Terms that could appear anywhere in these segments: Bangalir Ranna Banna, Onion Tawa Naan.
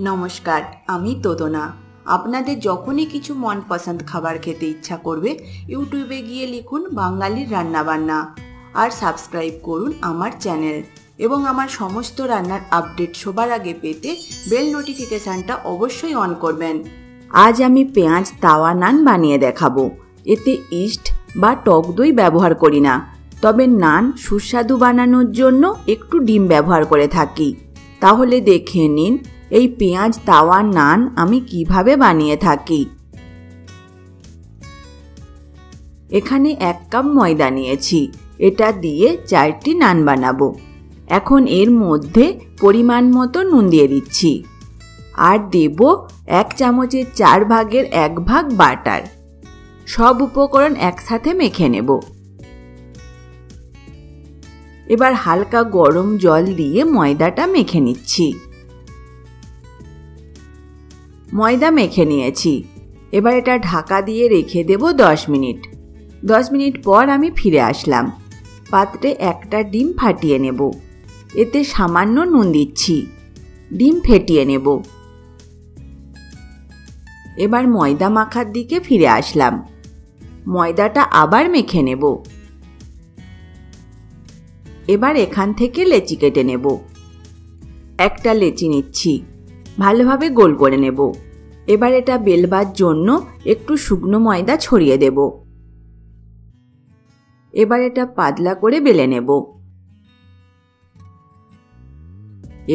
नमस्कार आमी तोदना आपनादेर जखोनी किछु मन पसंद खाबार खेते इच्छा करबे यूट्यूबे गिये लिखुन बांगालिर रान्ना बान्ना और सबस्क्राइब करुन आमार चैनल एबं आमार समस्त रान्नार आपडेट सबार आगे पेते बेल नोटिफिकेशनटा अवश्यई अन करबेन। आज आमी पेंयाज तावा नान बानिये देखाबो। एते इस्ट बा टक दई व्यवहार करी ना, तबे नान सुस्वादु बानानोर जोन्नो एकटु डिम व्यवहार करे थाकि। ताहले देखे निन এই পেঁয়াজ তাওয়া নান আমি কিভাবে বানিয়ে থাকি। এখানে 1 কাপ ময়দা নিয়েছি, এটা দিয়ে 4টি নান বানাবো। এখন এর মধ্যে পরিমাণ মতো নুন দিয়ে দিচ্ছি আর দেব 1 চামচের 4 ভাগের 1 ভাগ বাটার। সব উপকরণ একসাথে মেখে নেব। এবার হালকা গরম জল দিয়ে ময়দাটা মেখে নিচ্ছি। ময়দা মেখে নিয়েছি, এবার এটা ঢাকা দিয়ে রেখে দেব 10 মিনিট। 10 মিনিট পর আমি ফিরে আসলাম। পাত্রে একটা ডিম ফাটিয়ে নেব, এতে সামান্য নুন দিচ্ছি। ডিম ফেটিয়ে নেব। এবার ময়দা মাখার দিকে ফিরে আসলাম। ময়দাটা আবার মেখে নেব। এবার এখান থেকে লেচি কেটে নেব। একটা লেচি নিচ্ছি, ভালোভাবে গোল করে নেব। এবার এটা বেলবার জন্য একটু শুকনো ময়দা ছড়িয়ে দেব। এবার এটা পাতলা করে বেলে নেব।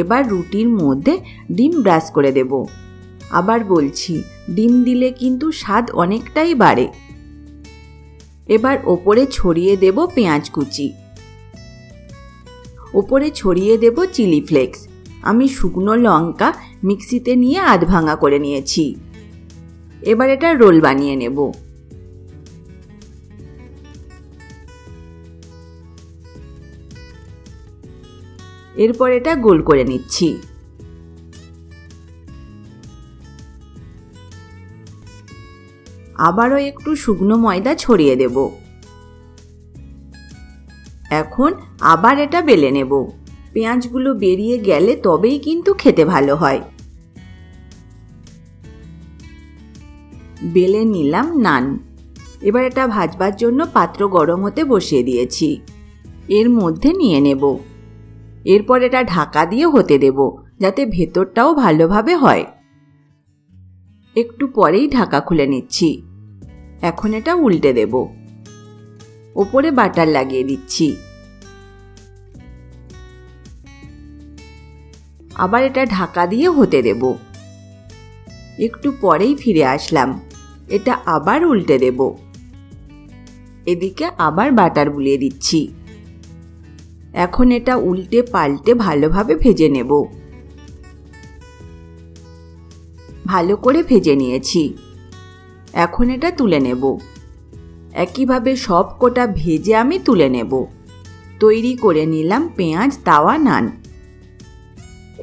এবার রুটির মধ্যে ডিম ব্রাশ করে দেব। আবার বলছি, ডিম দিলে কিন্তু স্বাদ অনেকটাই বাড়ে। এবার ওপরে ছড়িয়ে দেব পেঁয়াজ কুচি, ওপরে ছড়িয়ে দেব চিলি ফ্লেক্স। আমি শুকনো লঙ্কা মিক্সিতে নিয়ে আধ ভাঙা করে নিয়েছি। এবার এটা রোল বানিয়ে নেব। এরপর এটা গোল করে নিচ্ছি। আবারও একটু শুকনো ময়দা ছড়িয়ে দেব। এখন আবার এটা বেলে নেব। পেঁয়াজগুলো বেরিয়ে গেলে তবেই কিন্তু খেতে ভালো হয়। বেলে নিলাম নান। এবার এটা ভাজবার জন্য পাত্র গরম হতে বসিয়ে দিয়েছি, এর মধ্যে নিয়ে নেব। এরপর এটা ঢাকা দিয়ে হতে দেব যাতে ভেতরটাও ভালোভাবে হয়। একটু পরেই ঢাকা খুলে নিচ্ছি। এখন এটা উল্টে দেব। ওপরে বাটার লাগিয়ে দিচ্ছি। আবার এটা ঢাকা দিয়ে হতে দেব। একটু পরেই ফিরে আসলাম। এটা আবার উল্টে দেব। এদিকে আবার বাটার বুলিয়ে দিচ্ছি। এখন এটা উল্টে পাল্টে ভালোভাবে ভেজে নেব। ভালো করে ভেজে নিয়েছি। এখন এটা তুলে নেব। একইভাবে সব কটা ভেজে আমি তুলে নেব। তৈরি করে নিলাম পেঁয়াজ তাওয়া নান।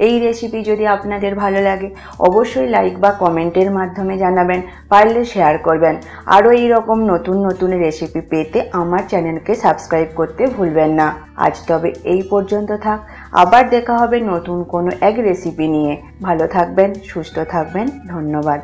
এই রেসিপি যদি আপনাদের ভালো লাগে অবশ্যই লাইক বা কমেন্টের মাধ্যমে জানাবেন, পারলে শেয়ার করবেন। আরও এইরকম নতুন নতুন রেসিপি পেতে আমার চ্যানেলকে সাবস্ক্রাইব করতে ভুলবেন না। আজ তবে এই পর্যন্ত থাক, আবার দেখা হবে নতুন কোনো এক রেসিপি নিয়ে। ভালো থাকবেন, সুস্থ থাকবেন, ধন্যবাদ।